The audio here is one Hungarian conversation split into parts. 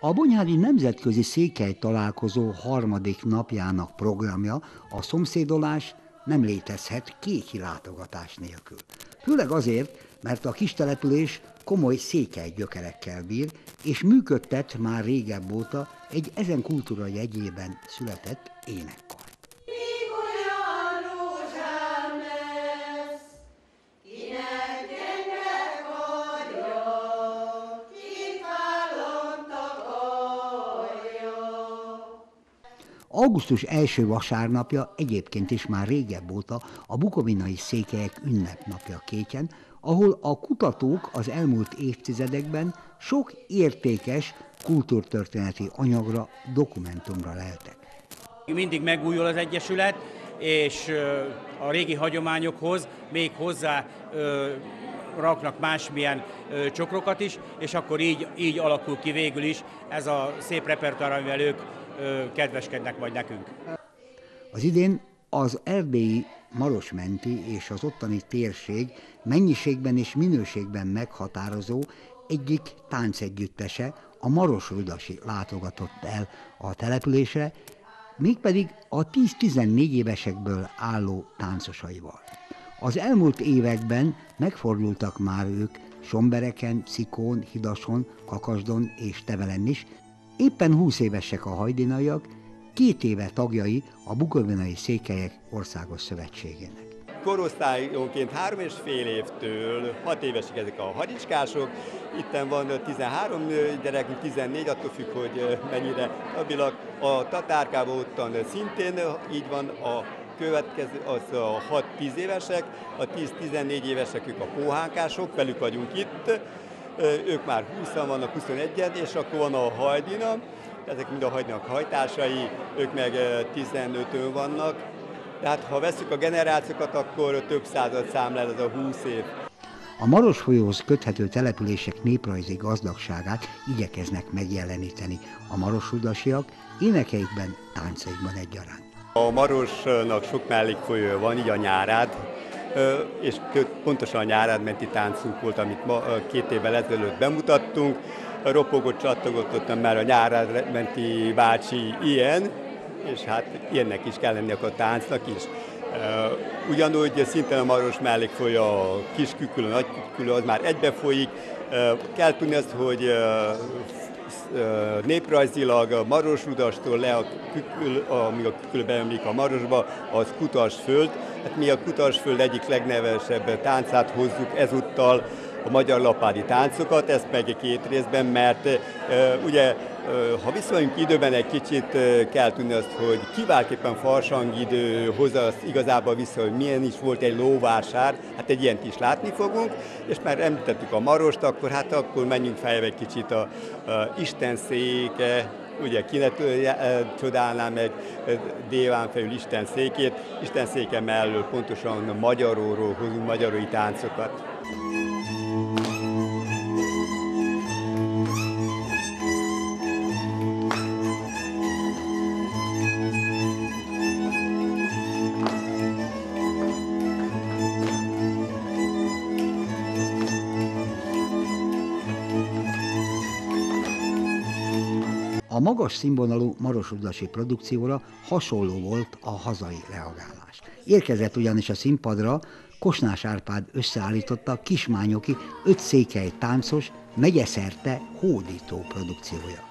A bonyhádi nemzetközi székely találkozó harmadik napjának programja, a szomszédolás nem létezhet kéki látogatás nélkül. Főleg azért, mert a kistelepülés komoly székely gyökerekkel bír, és működtet már régebb óta egy ezen kultúra jegyében született énekkar. Augusztus első vasárnapja egyébként is már régebb óta a bukovinai székelyek ünnepnapja Kétyen, ahol a kutatók az elmúlt évtizedekben sok értékes kultúrtörténeti anyagra, dokumentumra leltek. Mindig megújul az Egyesület, és a régi hagyományokhoz még hozzá raknak másmilyen csokrokat is, és akkor így alakul ki végül is ez a szép repertoár, amivel ők kedveskednek majd nekünk. Az idén az LBI Marosmenti és az ottani térség mennyiségben és minőségben meghatározó egyik táncegyüttese, a Marosludasi látogatott el a településre, mégpedig a 10-14 évesekből álló táncosaival. Az elmúlt években megfordultak már ők Sombereken, Szikón, Hidason, Kakasdon és Tevelen is. Éppen 20 évesek a hajdinaiak, 2 éve tagjai a Bukovinai Székelyek Országos Szövetségének. Korosztályonként 3,5 évtől 6 évesek ezek a hadicskások. Itten van 13 gyerekünk, 14, attól függ, hogy mennyire stabilak. A tatárkában ottan szintén így van, a következő az a 6-10 évesek, a 10-14 évesek ők a póhánkások, velük vagyunk itt. Ők már 20-an vannak, 21-en, és akkor van a hajdina, ezek mind a hajdinak hajtásai, ők meg 15-ön vannak. Tehát ha veszük a generációkat, akkor több százat számlál ez a 20 év. A Maros folyóhoz köthető települések néprajzi gazdagságát igyekeznek megjeleníteni a marosludasiak énekeikben, táncaikban egyaránt. A Marosnak sok mellékfolyó van, így a Nyárád, és pontosan a Nyárád-menti táncunk volt, amit ma 2 évvel ezelőtt bemutattunk. Ropogott, csattogott ott már a Nyárád-menti bácsi ilyen, és hát ilyennek is kell lenni a táncnak is. Ugyanúgy szintén a Maros mellékfolya, a Kisküküllő, Nagyküküllő, az már egybefolyik. Kell tudni azt, hogy néprajzilag a Marosludastól le a Küküllő, amíg a Küküllő beömlik a Marosba, az Kutasföld. Hát mi a Kutasföld egyik legnevesebb táncát hozzuk ezúttal, a magyar lapádi táncokat, ezt meg 2 részben, mert ugye, ha visszamegyünk időben egy kicsit, kell tudni azt, hogy kiválképpen farsangidő hozza azt igazából vissza, hogy milyen is volt egy lóvásár, hát egy ilyent is látni fogunk, és már említettük a Marost, akkor hát akkor menjünk feljebb egy kicsit a Istenszéke, ugye ki ne csodálná meg Déván felül Istenszékét, Istenszéke mellől pontosan magyaróról hozunk magyarói táncokat. A magas színvonalú marosludasi produkcióra hasonló volt a hazai reagálás. Érkezett ugyanis a színpadra Kosnás Árpád összeállította Kismányoki 5 székely táncos, megyeszerte hódító produkciója.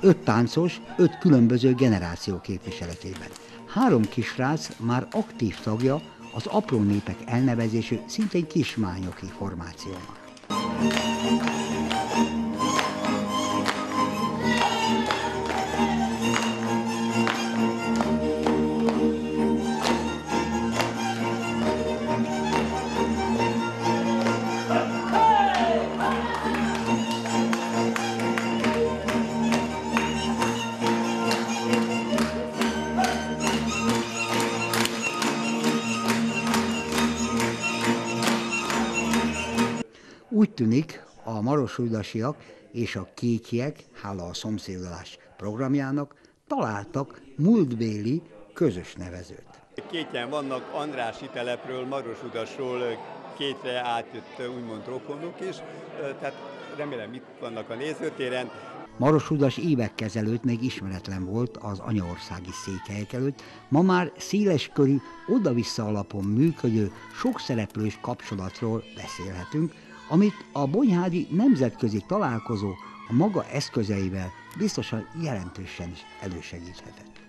5 táncos, 5 különböző generáció képviseletében. 3 kisrác már aktív tagja az apró népek elnevezésű, szintén kismányoki formációnak. Úgy tűnik, a marosludasiak és a kétjek, hála a szomszédolás programjának, találtak múltbéli közös nevezőt. Kétjen vannak, Andrási telepről, Marosludasról 2-re átjött úgymond rokonok is, tehát remélem itt vannak a nézőtéren. Marosludasi évekkel ezelőtt még ismeretlen volt az anyaországi székelyek előtt, ma már széleskörű, oda-vissza alapon működő, sokszereplős kapcsolatról beszélhetünk, amit a bonyhádi nemzetközi találkozó a maga eszközeivel biztosan jelentősen is elősegíthetett.